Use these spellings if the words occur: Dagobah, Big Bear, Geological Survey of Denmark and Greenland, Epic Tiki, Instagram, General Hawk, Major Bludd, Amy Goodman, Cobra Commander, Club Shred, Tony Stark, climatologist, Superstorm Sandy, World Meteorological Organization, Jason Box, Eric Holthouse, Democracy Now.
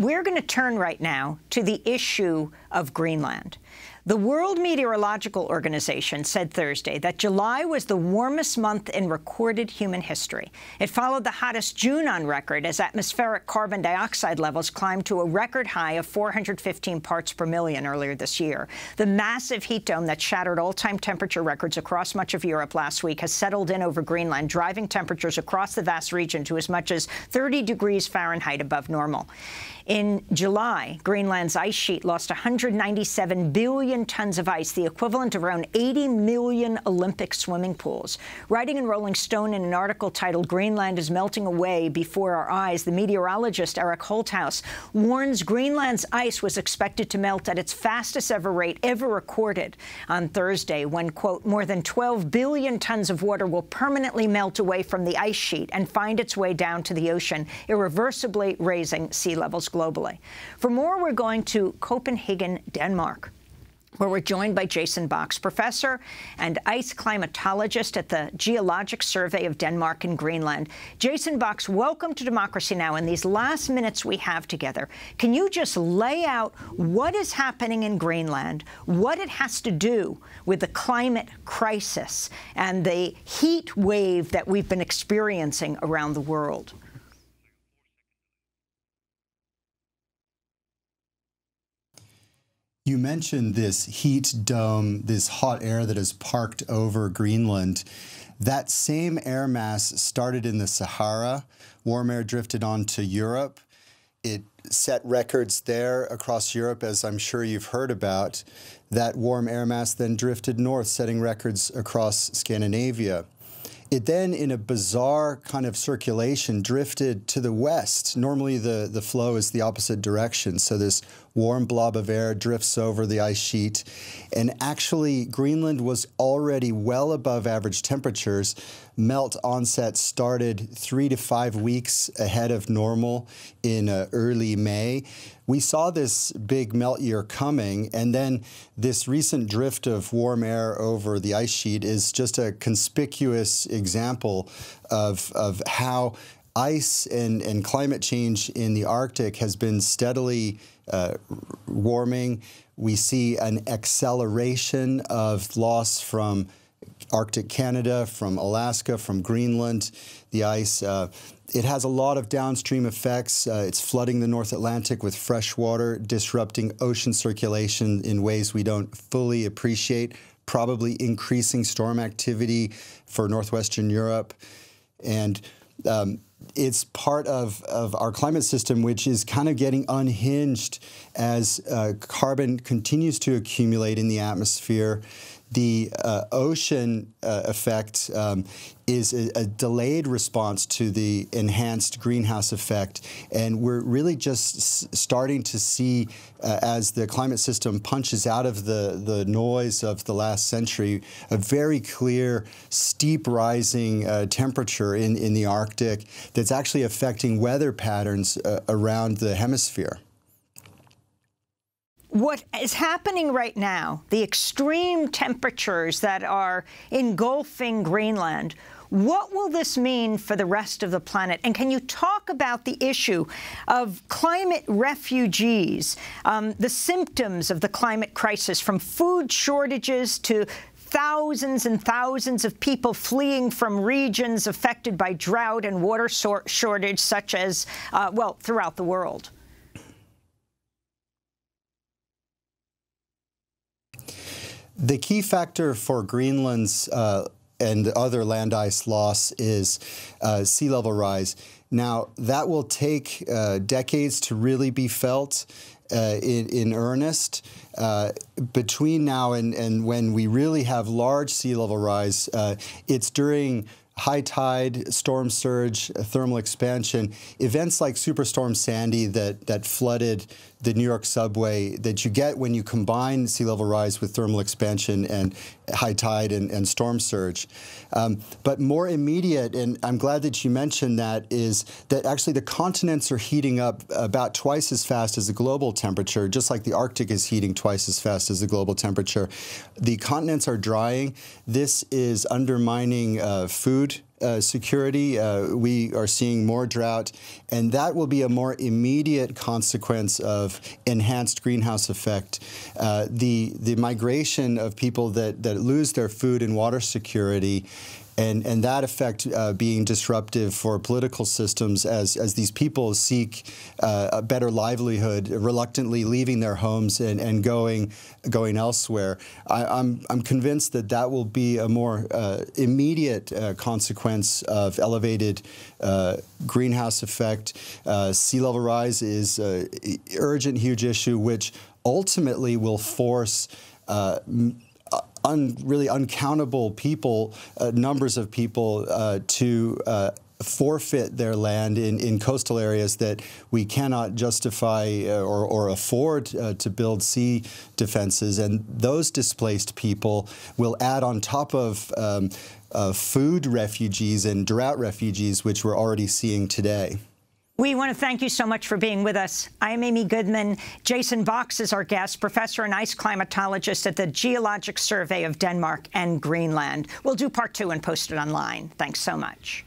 We're going to turn right now to the issue of Greenland. The World Meteorological Organization said Thursday that July was the warmest month in recorded human history. It followed the hottest June on record as atmospheric carbon dioxide levels climbed to a record high of 415 parts per million earlier this year. The massive heat dome that shattered all-time temperature records across much of Europe last week has settled in over Greenland, driving temperatures across the vast region to as much as 30 degrees Fahrenheit above normal. In July, Greenland's ice sheet lost 197 billion tons of ice, the equivalent of around 80 million Olympic swimming pools. Writing in Rolling Stone in an article titled "Greenland is Melting Away Before Our Eyes," the meteorologist Eric Holthouse warns Greenland's ice was expected to melt at its fastest ever rate ever recorded on Thursday when, quote, more than 12 billion tons of water will permanently melt away from the ice sheet and find its way down to the ocean, irreversibly raising sea levels globally. For more, we're going to Copenhagen, Denmark, where we're joined by Jason Box, professor and ice climatologist at the Geological Survey of Denmark and Greenland. Jason Box, welcome to Democracy Now! In these last minutes we have together, can you just lay out what is happening in Greenland, what it has to do with the climate crisis and the heat wave that we've been experiencing around the world? You mentioned this heat dome, this hot air that is parked over Greenland. That same air mass started in the Sahara. Warm air drifted on to Europe. It set records there across Europe, as I'm sure you've heard about. That warm air mass then drifted north, setting records across Scandinavia. It then, in a bizarre kind of circulation, drifted to the west. Normally, the flow is the opposite direction. So this warm blob of air drifts over the ice sheet. And actually, Greenland was already well above average temperatures. Melt onset started 3 to 5 weeks ahead of normal in early May. We saw this big melt year coming, and then this recent drift of warm air over the ice sheet is just a conspicuous example of how ice and climate change in the Arctic has been steadily warming. We see an acceleration of loss from Arctic Canada, from Alaska, from Greenland. The ice, it has a lot of downstream effects. It's flooding the North Atlantic with fresh water, disrupting ocean circulation in ways we don't fully appreciate, probably increasing storm activity for northwestern Europe. And it's part of our climate system, which is kind of getting unhinged as carbon continues to accumulate in the atmosphere. The ocean effect is a delayed response to the enhanced greenhouse effect. And we're really just starting to see, as the climate system punches out of the noise of the last century, a very clear, steep rising temperature in the Arctic that's actually affecting weather patterns around the hemisphere. What is happening right now, the extreme temperatures that are engulfing Greenland, what will this mean for the rest of the planet? And can you talk about the issue of climate refugees, the symptoms of the climate crisis, from food shortages to thousands and thousands of people fleeing from regions affected by drought and water shortage, such as, well, throughout the world? The key factor for Greenland's and other land ice loss is sea level rise. Now, that will take decades to really be felt in earnest. Between now and when we really have large sea level rise, it's during high tide, storm surge, thermal expansion, events like Superstorm Sandy that flooded the New York subway that you get when you combine sea level rise with thermal expansion and high tide and storm surge. But more immediate, and I'm glad that you mentioned that, is that actually the continents are heating up about twice as fast as the global temperature, just like the Arctic is heating twice as fast as the global temperature. The continents are drying. This is undermining food food security. We are seeing more drought, and that will be a more immediate consequence of enhanced greenhouse effect. The migration of people that lose their food and water security, and that effect being disruptive for political systems as these people seek a better livelihood, reluctantly leaving their homes and going elsewhere. I'm convinced that will be a more immediate consequence of elevated greenhouse effect. Sea level rise is an urgent, huge issue, which ultimately will force really uncountable people, numbers of people, to forfeit their land in coastal areas that we cannot justify or afford to build sea defenses. And those displaced people will add on top of food refugees and drought refugees, which we're already seeing today. We want to thank you so much for being with us. I'm Amy Goodman. Jason Box is our guest, professor and ice climatologist at the Geological Survey of Denmark and Greenland. We'll do part 2 and post it online. Thanks so much.